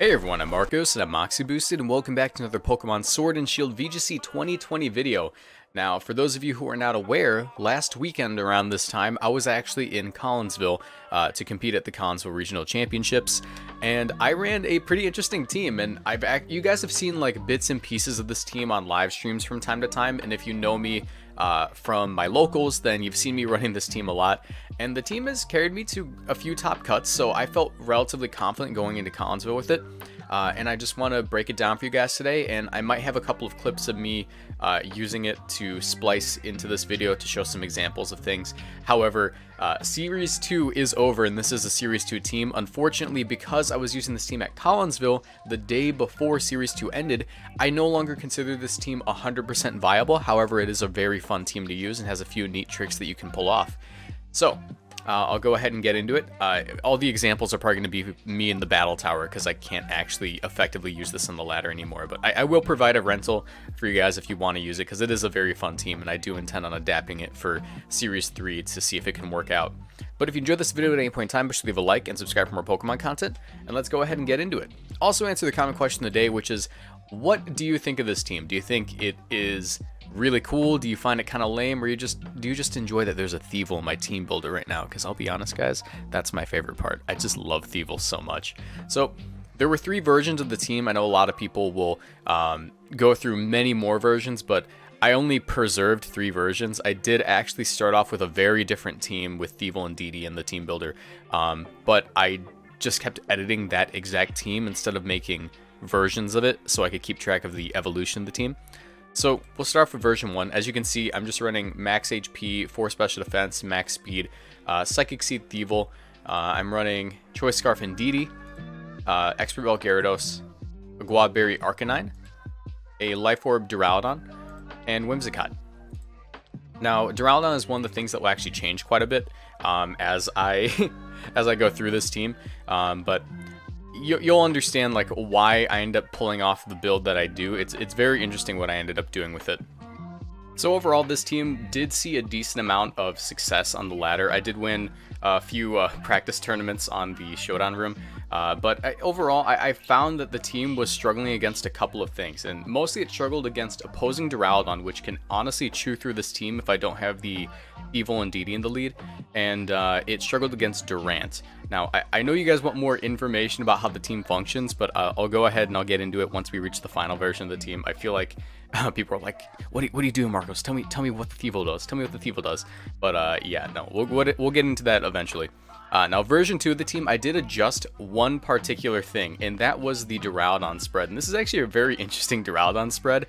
Hey everyone, I'm Marcos and I'm MoxieBoosted, and welcome back to another Pokemon Sword and Shield VGC 2020 video. Now, for those of you who are not aware, last weekend around this time, I was actually in Collinsville to compete at the Collinsville Regional Championships, and I ran a pretty interesting team, and you guys have seen like bits and pieces of this team on live streams from time to time, and if you know me from my locals, then you've seen me running this team a lot, and the team has carried me to a few top cuts, so I felt relatively confident going into Collinsville with it. And I just want to break it down for you guys today, and I might have a couple of clips of me using it to splice into this video to show some examples of things. However, Series 2 is over, and this is a Series 2 team. Unfortunately, because I was using this team at Collinsville the day before Series 2 ended, I no longer consider this team 100% viable. However, it is a very fun team to use and has a few neat tricks that you can pull off. So I'll go ahead and get into it. All the examples are probably going to be me in the battle tower because I can't actually effectively use this on the ladder anymore, but I will provide a rental for you guys if you want to use it because it is a very fun team, and I do intend on adapting it for Series 3 to see if it can work out. But if you enjoyed this video at any point in time, be sure to leave a like and subscribe for more Pokemon content, and let's go ahead and get into it. Also answer the common question of the day, which is, what do you think of this team? Do you think it is really cool? Do you find it kind of lame, or do you just enjoy that there's a Thievul in my team builder right now? Because I'll be honest guys, that's my favorite part. I just love Thievul so much. So there were three versions of the team. I know a lot of people will go through many more versions, but I only preserved three versions. I did actually start off with a very different team with Thievul and DD in the team builder, but I just kept editing that exact team instead of making versions of it so I could keep track of the evolution of the team. So we'll start off with version 1. As you can see, I'm just running max HP, 4 special defense, max speed, Psychic Seed Thievul. I'm running Choice Scarf and Deedee, Expert Bell Gyarados, a Guaberry Arcanine, a Life Orb Duraludon, and Whimsicott. Now, Duraludon is one of the things that will actually change quite a bit as I go through this team, but you'll understand like why I end up pulling off the build that I do. It's very interesting what I ended up doing with it. So overall, this team did see a decent amount of success on the ladder. I did win a few practice tournaments on the Showdown Room, but overall I found that the team was struggling against a couple of things, and mostly it struggled against opposing Duraludon, which can honestly chew through this team if I don't have the Thievul and Deedee in the lead, and it struggled against Durant. Now, I know you guys want more information about how the team functions, but I'll go ahead and I'll get into it once we reach the final version of the team. I feel like people are like, what are you doing, Marcos? Tell me what the Thievul does. Tell me what the Thievul does. But yeah, no, we'll get into that eventually. Now, version 2 of the team, I did adjust one particular thing, and that was the Duraludon spread. And this is actually a very interesting Duraludon spread.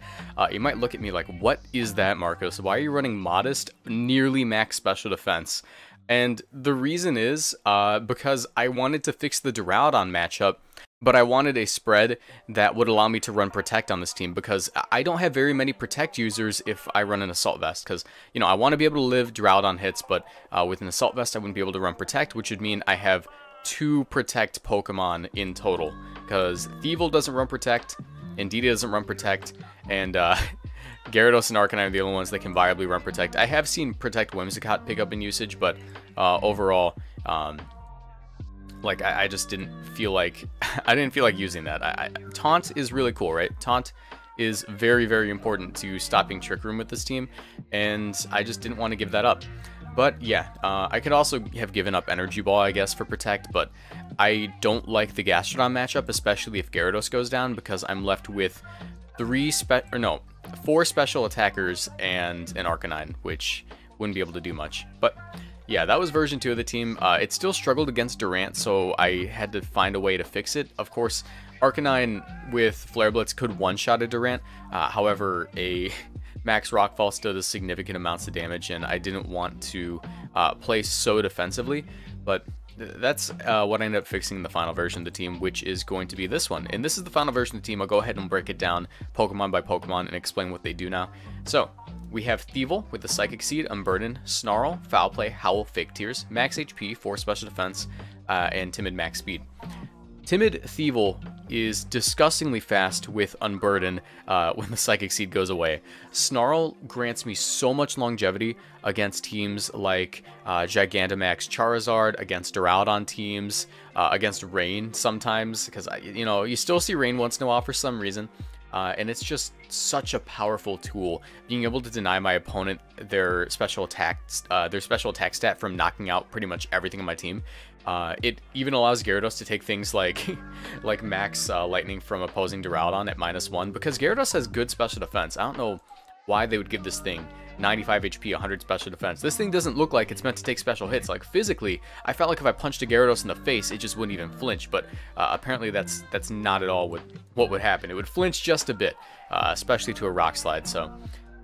You might look at me like, what is that, Marcos? Why are you running modest, nearly max special defense? And the reason is because I wanted to fix the Duraludon matchup, but I wanted a spread that would allow me to run Protect on this team, because I don't have very many Protect users if I run an Assault Vest, because, you know, I want to be able to live Duraludon hits, but with an Assault Vest I wouldn't be able to run Protect, which would mean I have 2 Protect Pokemon in total, because Thievul doesn't run Protect, and Deedee doesn't run Protect, and Gyarados and Arcanine are the only ones that can viably run Protect. I have seen Protect Whimsicott pick up in usage, but overall, like I just didn't feel like using that. Taunt is really cool, right? Taunt is very, very important to stopping Trick Room with this team, and I just didn't want to give that up. But yeah, I could also have given up Energy Ball, I guess, for Protect, but I don't like the Gastrodon matchup, especially if Gyarados goes down, because I'm left with 4 special attackers and an Arcanine, which wouldn't be able to do much. But yeah, that was version 2 of the team. It still struggled against Durant, so I had to find a way to fix it. Of course, Arcanine with Flare Blitz could one-shot a Durant. However, a max Rockfall still does significant amounts of damage, and I didn't want to play so defensively, but that's what I ended up fixing in the final version of the team, which is going to be this one. And this is the final version of the team. I'll go ahead and break it down Pokemon by Pokemon and explain what they do now. So we have Thievul with the Psychic Seed, Unburden, Snarl, Foul Play, Howl, Fake Tears, max HP, 4 special defense, and timid max speed. Timid Thievul is disgustingly fast with Unburden when the Psychic Seed goes away. Snarl grants me so much longevity against teams like Gigantamax Charizard, against Duraludon teams, against Rain sometimes, because, you know, you still see Rain once in a while for some reason. And it's just such a powerful tool, being able to deny my opponent their special attack stat from knocking out pretty much everything on my team. It even allows Gyarados to take things like max lightning from opposing Duraludon at -1, because Gyarados has good special defense. I don't know why they would give this thing 95 HP, 100 special defense. This thing doesn't look like it's meant to take special hits. Like, physically, I felt like if I punched a Gyarados in the face, it just wouldn't even flinch, but apparently that's not at all what would happen. It would flinch just a bit, especially to a Rock Slide. So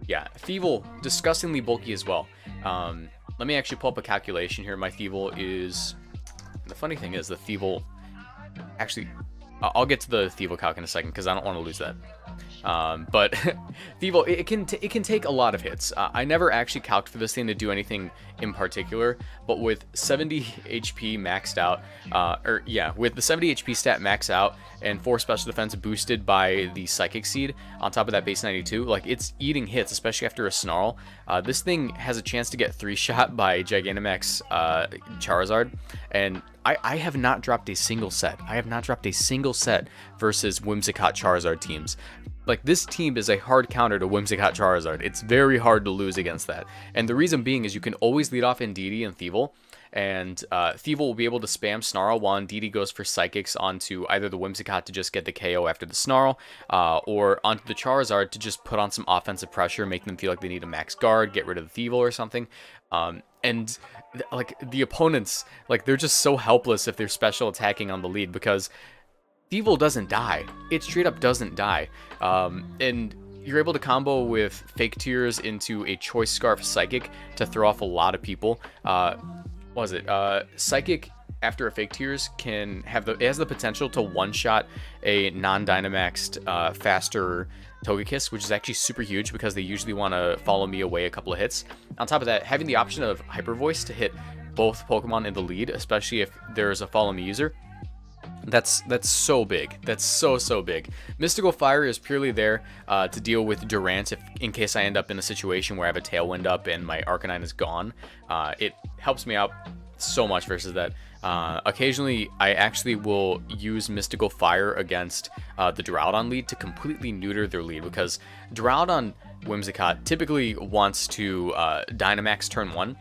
yeah, Thievul, disgustingly bulky as well. Let me actually pull up a calculation here. My Thievul is... The funny thing is, the Thievul... Actually, I'll get to the Thievul calc in a second, because I don't want to lose that. But Thievul, it can take a lot of hits. I never actually calced for this thing to do anything in particular, but with 70 HP maxed out, with the 70 HP stat maxed out and 4 special defense boosted by the Psychic Seed on top of that base 92, like, it's eating hits, especially after a Snarl. This thing has a chance to get 3-shot by Gigantamax Charizard, and I have not dropped a single set. I have not dropped a single set versus Whimsicott Charizard teams. Like, this team is a hard counter to Whimsicott Charizard. It's very hard to lose against that. And the reason being is you can always lead off Ndidi and Thievul. And Thievul will be able to spam Snarl while Ndidi goes for Psychics onto either the Whimsicott to just get the KO after the Snarl, or onto the Charizard to just put on some offensive pressure, make them feel like they need a max guard, get rid of the Thievul or something. And like, the opponents, like, they're just so helpless if they're special attacking on the lead, because Thievul doesn't die. It straight up doesn't die. And you're able to combo with Fake Tears into a Choice Scarf Psychic to throw off a lot of people. Psychic after a Fake Tears can have the... It has the potential to one-shot a non-Dynamaxed faster Togekiss, which is actually super huge because they usually want to follow me away a couple of hits. On top of that, having the option of Hyper Voice to hit both Pokemon in the lead, especially if there's a follow me user, that's so big. That's so big. Mystical Fire is purely there to deal with Durant in case I end up in a situation where I have a Tailwind up and my Arcanine is gone. It helps me out so much versus that. Occasionally, I actually will use Mystical Fire against the Duraludon lead to completely neuter their lead, because Duraludon Whimsicott typically wants to Dynamax turn 1.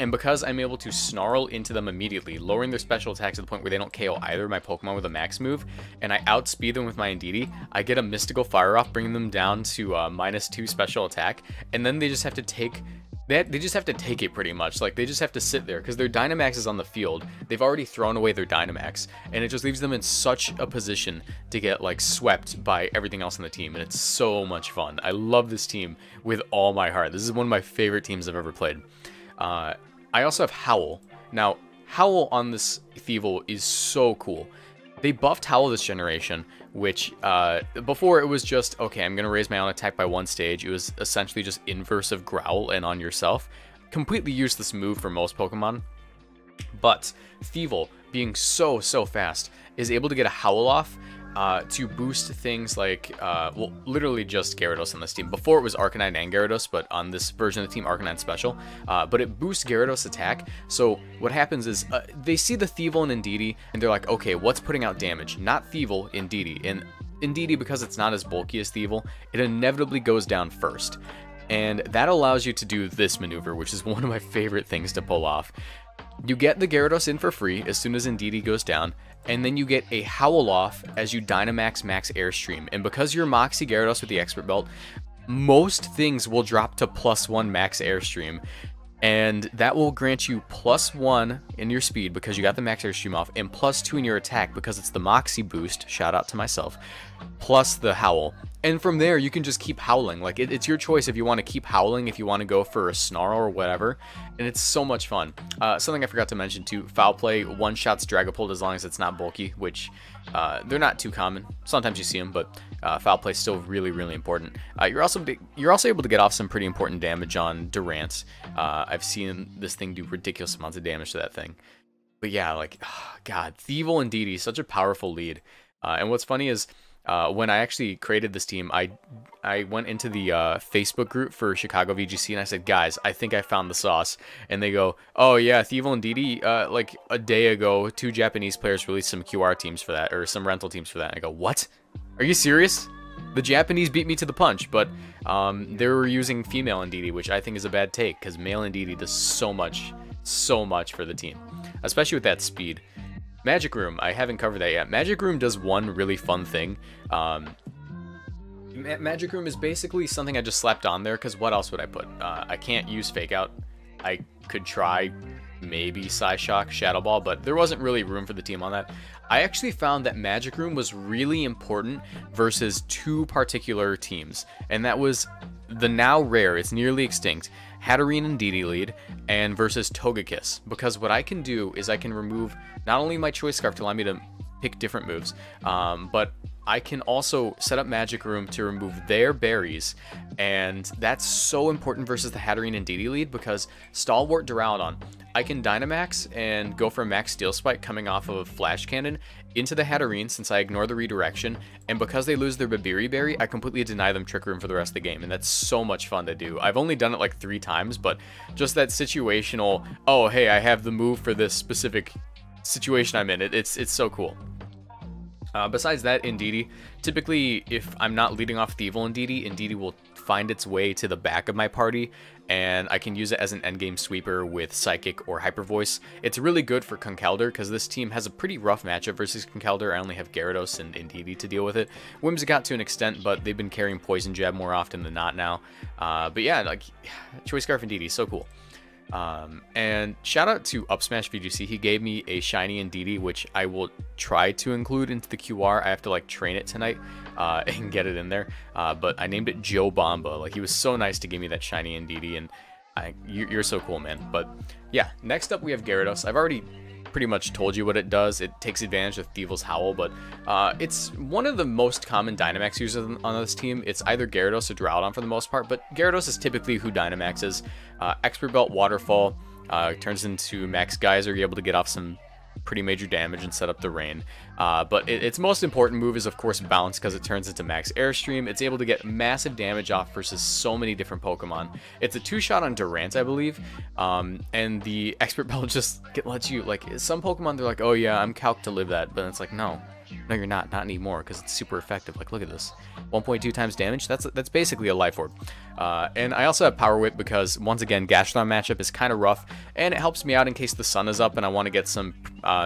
And because I'm able to Snarl into them immediately, lowering their special attack to the point where they don't KO either of my Pokemon with a max move, and I outspeed them with my Ndidi, I get a Mystical Fire off, bringing them down to -2 special attack, and then they just have to take... They just have to take it pretty much. Like, they just have to sit there because their Dynamax is on the field. They've already thrown away their Dynamax, and it just leaves them in such a position to get, like, swept by everything else on the team, and it's so much fun. I love this team with all my heart. This is one of my favorite teams I've ever played. I also have Howl. Now, Howl on this Thievul is so cool. They buffed Howl this generation, which before it was just, okay, I'm going to raise my own attack by 1 stage. It was essentially just inverse of Growl and On Yourself. Completely useless move for most Pokemon. But Thievul, being so fast, is able to get a Howl off to boost things like, well, literally just Gyarados on this team. Before it was Arcanine and Gyarados, but on this version of the team, Arcanine special. But it boosts Gyarados' attack. So what happens is they see the Thievul and Ndidi, and they're like, okay, what's putting out damage? Not Thievul, Ndidi. And Ndidi, because it's not as bulky as Thievul, it inevitably goes down first. And that allows you to do this maneuver, which is one of my favorite things to pull off. You get the Gyarados in for free as soon as Ndidi goes down, and then you get a Howl off as you Dynamax Max Airstream. And because you're Moxie Gyarados with the Expert Belt, most things will drop to +1 Max Airstream. And that will grant you +1 in your speed because you got the Max Airstream off, and +2 in your attack because it's the Moxie boost, shout out to myself, plus the Howl. And from there, you can just keep howling. Like, it's your choice if you want to keep howling, if you want to go for a Snarl or whatever. And it's so much fun. Something I forgot to mention too, Foul Play one-shots Dragapult as long as it's not bulky, which they're not too common. Sometimes you see them, but Foul Play is still really important. You're also able to get off some pretty important damage on Durant. I've seen this thing do ridiculous amounts of damage to that thing. But yeah, like, oh God, Thievul and DD, such a powerful lead. And what's funny is when I actually created this team, I went into the Facebook group for Chicago VGC and I said, guys, I think I found the sauce. And they go, oh yeah, Thievul and DD, like a day ago, 2 Japanese players released some QR teams for that, or some rental teams for that. And I go, what? Are you serious? The Japanese beat me to the punch, but they were using female and DD, which I think is a bad take because male and DD does so much for the team, especially with that speed. Magic Room, I haven't covered that yet. Magic Room does one really fun thing. Magic Room is basically something I just slapped on there because what else would I put? I can't use Fake Out. I could try maybe Psyshock, Shadow Ball, but there wasn't really room for the team on that. I actually found that Magic Room was really important versus 2 particular teams, and that was the now rare, it's nearly extinct, Hatterene and DD lead, and versus Togekiss, because what I can do is I can remove not only my Choice Scarf to allow me to pick different moves, but I can also set up Magic Room to remove their berries, and that's so important versus the Hatterene and DD lead, because Stalwart Duraludon, I can Dynamax and go for a Max Steel Spike coming off of Flash Cannon into the Hatterene since I ignore the redirection, and because they lose their Babiri Berry, I completely deny them Trick Room for the rest of the game, and that's so much fun to do. I've only done it like 3 times, but just that situational, oh hey, I have the move for this specific situation I'm in, it's so cool. Besides that, in DD, typically if I'm not leading off Thievul and DD will find its way to the back of my party, and I can use it as an endgame sweeper with Psychic or Hyper Voice. It's really good for Conkeldurr, because this team has a pretty rough matchup versus Conkeldurr. I only have Gyarados and Indeedee to deal with it. Whimsicott to an extent, but they've been carrying Poison Jab more often than not now. But yeah, like, Choice Scarf and DD, so cool. And shout out to Upsmash VGC. He gave me a shiny and DD, which I will try to include into the QR. I have to like train it tonight and get it in there. But I named it Joe Bomba. Like, he was so nice to give me that shiny and DD, and you're so cool, man. But yeah, next up we have Gyarados. I've already pretty much told you what it does. It takes advantage of Thievul's Howl, but it's one of the most common Dynamax users on this team. It's either Gyarados or Duraludon for the most part, but Gyarados is typically who Dynamaxes. Expert Belt Waterfall turns into Max Geyser. You're able to get off some pretty major damage and set up the rain. But its most important move is, of course, Bounce, because it turns into Max Airstream. It's able to get massive damage off versus so many different Pokemon. It's a 2-shot on Durant, I believe, and the Expert Bell just lets you, like, some Pokemon, they're like, oh yeah, I'm calc'd to live that, but it's like, no, you're not anymore, because it's super effective. Like, look at this, 1.2 times damage. That's basically a Life Orb. And I also have Power Whip because, once again, Gastrodon matchup is kind of rough, and it helps me out in case the sun is up and I want to get some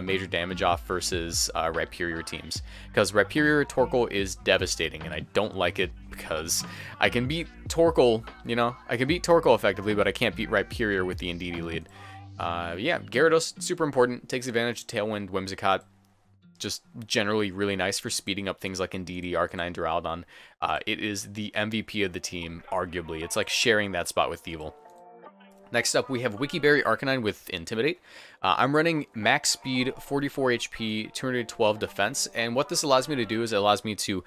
major damage off versus Rhyperior teams, because Rhyperior Torkoal is devastating, and I don't like it because I can beat Torkoal, you know, I can beat Torkoal effectively, but I can't beat Rhyperior with the Indeedee lead. Yeah, Gyarados, super important, takes advantage of Tailwind, Whimsicott. Just generally really nice for speeding up things like Indeedee, Arcanine, Duraludon. It is the MVP of the team, arguably. It's like sharing that spot with Thievul. Next up, we have Wikiberry Arcanine with Intimidate. I'm running max speed, 44 HP, 212 defense, and what this allows me to do is it allows me to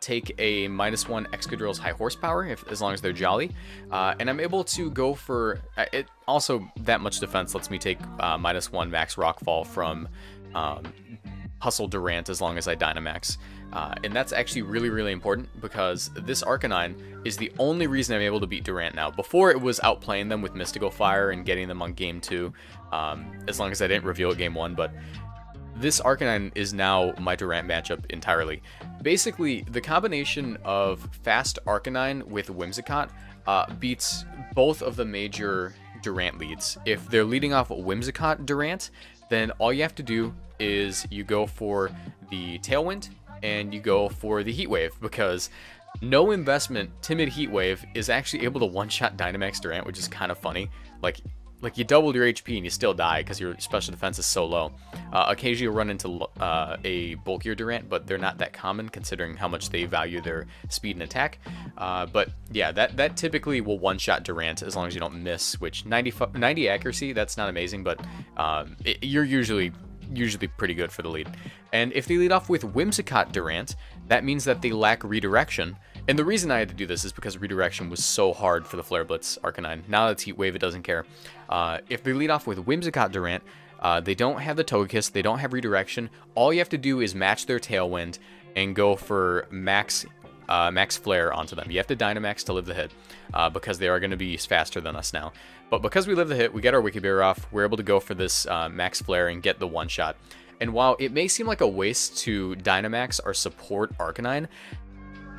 take a -1 Excadrill's high horsepower, as long as they're jolly, and I'm able to go for it. Also, that much defense lets me take -1 max Rockfall from Hustle Durant as long as I Dynamax. And that's actually really, really important because this Arcanine is the only reason I'm able to beat Durant now. Before, it was outplaying them with Mystical Fire and getting them on Game 2, as long as I didn't reveal it Game 1, but this Arcanine is now my Durant matchup entirely. Basically, the combination of fast Arcanine with Whimsicott beats both of the major Durant leads. If they're leading off Whimsicott Durant, then all you have to do is you go for the Tailwind and you go for the Heat Wave, because no investment timid Heat Wave is actually able to one-shot Dynamax Durant, which is kind of funny. Like you doubled your HP and you still die because your special defense is so low. Occasionally you'll run into a bulkier Durant, but they're not that common considering how much they value their speed and attack. But yeah, that typically will one-shot Durant as long as you don't miss, which 90 accuracy, that's not amazing, but you're usually pretty good for the lead. And if they lead off with Whimsicott Durant, that means that they lack redirection. And the reason I had to do this is because redirection was so hard for the Flare Blitz Arcanine. Now that it's Heat Wave, it doesn't care. If they lead off with Whimsicott Durant, They don't have the Togekiss, they don't have redirection. All you have to do is match their Tailwind and go for max flare onto them. You have to Dynamax to live the hit because they are going to be faster than us now. But because we live the hit, we get our Wiki Barrier off, we're able to go for this max flare and get the one shot. And while it may seem like a waste to Dynamax or support Arcanine,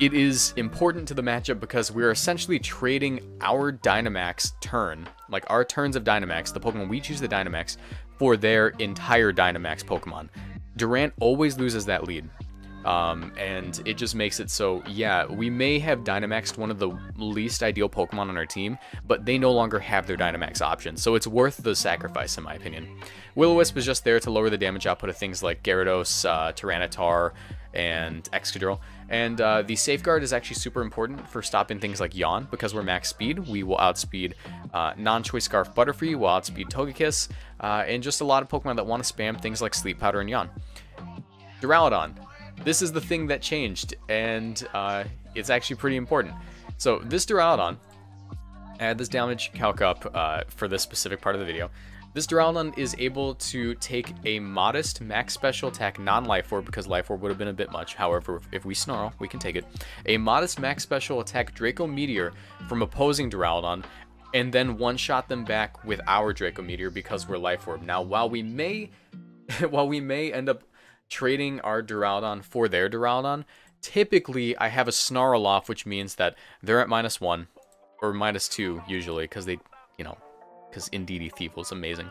it is important to the matchup because we're essentially trading our Dynamax turn, like our turns of Dynamax, the Pokemon we choose the Dynamax, for their entire Dynamax Pokemon. Durant always loses that lead. And it just makes it so, yeah, we may have Dynamaxed one of the least ideal Pokemon on our team, but they no longer have their Dynamax option, so it's worth the sacrifice in my opinion. Will-O-Wisp is just there to lower the damage output of things like Gyarados, Tyranitar, and Excadrill. And the Safeguard is actually super important for stopping things like Yawn, because we're max speed. We will outspeed non-Choice Scarf Butterfree, we'll outspeed Togekiss, and just a lot of Pokemon that want to spam things like Sleep Powder and Yawn. Duraludon. This is the thing that changed, and it's actually pretty important. So this Duraludon, I had this damage calc up for this specific part of the video. This Duraludon is able to take a modest max special attack non-Life Orb, because Life Orb would have been a bit much. However, if we Snarl, we can take it. A modest max special attack Draco Meteor from opposing Duraludon, and then one-shot them back with our Draco Meteor because we're Life Orb. Now, while we may end up trading our Duraludon for their Duraludon, typically I have a Snarl off, which means that they're at -1 or -2 usually, because they, you know, because Indeedee Thievul is amazing,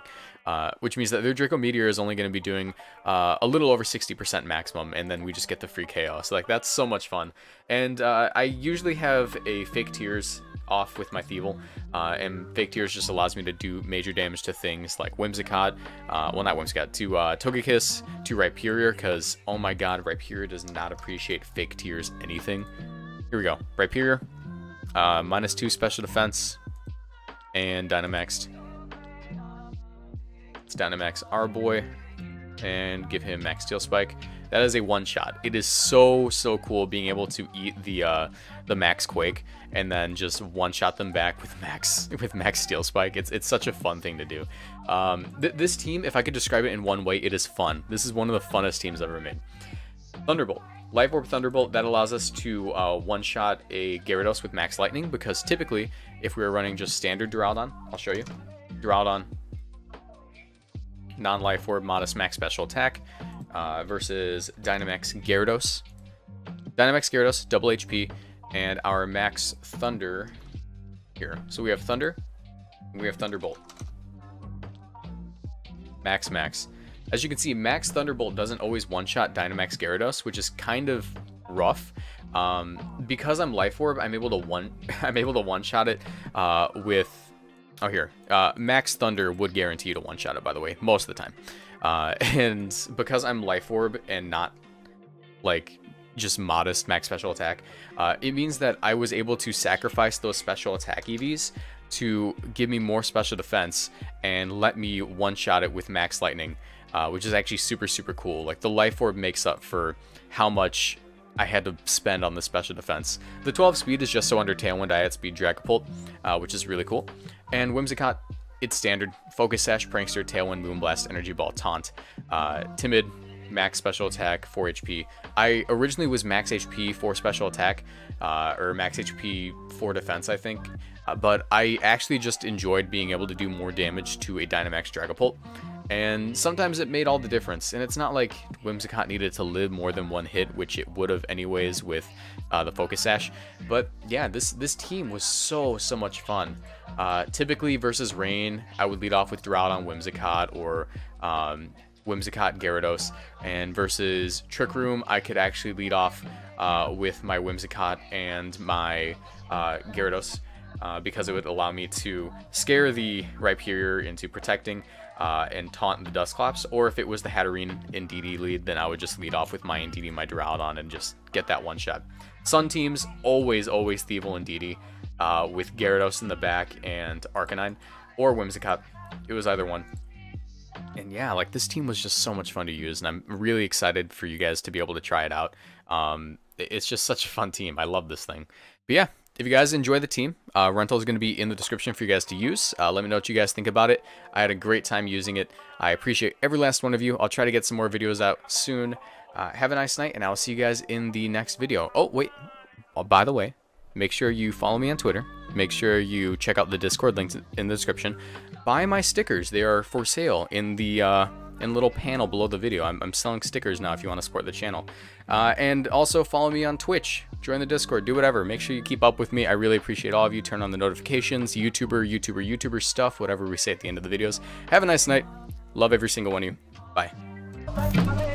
which means that their Draco Meteor is only going to be doing a little over 60% maximum, and then we just get the free KO. So like, that's so much fun. And I usually have a Fake Tears off with my Thievul, and Fake Tears just allows me to do major damage to things like Whimsicott, well, not Whimsicott, to Togekiss, to Rhyperior, because, oh my god, Rhyperior does not appreciate Fake Tears anything. Here we go, Rhyperior, -2 special defense, and Dynamaxed. Let's Dynamax our boy, and give him Max Steel Spike. That is a one-shot. It is so, so cool being able to eat the Max Quake and then just one-shot them back with Max Steel Spike. It's such a fun thing to do. This team, if I could describe it in one way, it is fun. This is one of the funnest teams I've ever made. Thunderbolt. Life Orb Thunderbolt, that allows us to one-shot a Gyarados with Max Lightning, because typically, if we were running just standard Duraludon, I'll show you. Duraludon, non-Life Orb, modest Max Special Attack, versus Dynamax Gyarados. Dynamax Gyarados, double HP, and our Max Thunder here. So we have Thunder, and we have Thunderbolt. Max, Max. As you can see, Max Thunderbolt doesn't always one-shot Dynamax Gyarados, which is kind of rough. Because I'm Life Orb, I'm able to one-shot it with... Oh, here. Max Thunder would guarantee you to one-shot it, by the way, most of the time. And because I'm Life Orb and not, like, just modest Max Special Attack, it means that I was able to sacrifice those Special Attack EVs to give me more Special Defense and let me one-shot it with Max Lightning, which is actually super, super cool. Like, the Life Orb makes up for how much I had to spend on the Special Defense. The 12 speed is just so under Tailwind I outspeed Dragapult, which is really cool. And Whimsicott, it's standard. Focus Sash, Prankster, Tailwind, Moonblast, Energy Ball, Taunt. Timid, max special attack, 4 HP. I originally was max HP, 4 special attack, or max HP, 4 defense, I think. But I actually just enjoyed being able to do more damage to a Dynamax Dragapult. And sometimes it made all the difference. And it's not like Whimsicott needed to live more than one hit, which it would have anyways with the Focus Sash. But yeah, this team was so, so much fun. Typically versus Rain, I would lead off with Duraludon, Whimsicott, or Whimsicott, Gyarados. And versus Trick Room, I could actually lead off with my Whimsicott and my Gyarados. Because it would allow me to scare the Rhyperior into protecting and taunt the Dusclops, or if it was the Hatterene Indeedee lead, then I would just lead off with my Indeedee, my Duraludon, and just get that one shot. Sun teams, always Thievul Indeedee, with Gyarados in the back and Arcanine, or Whimsicott. It was either one. And yeah, like, this team was just so much fun to use, and I'm really excited for you guys to be able to try it out. It's just such a fun team. I love this thing. But yeah, If you guys enjoy the team, rental is going to be in the description for you guys to use. Let me know what you guys think about it. I had a great time using it. I appreciate every last one of you. I'll try to get some more videos out soon. Have a nice night, and I'll see you guys in the next video. Oh, wait. Oh, by the way, make sure you follow me on Twitter. Make sure you check out the Discord links in the description. Buy my stickers. They are for sale in the little panel below the video. I'm selling stickers now if you want to support the channel. And also follow me on Twitch. Join the Discord, do whatever. Make sure you keep up with me. I really appreciate all of you. Turn on the notifications, YouTuber stuff, whatever we say at the end of the videos. Have a nice night. Love every single one of you. Bye.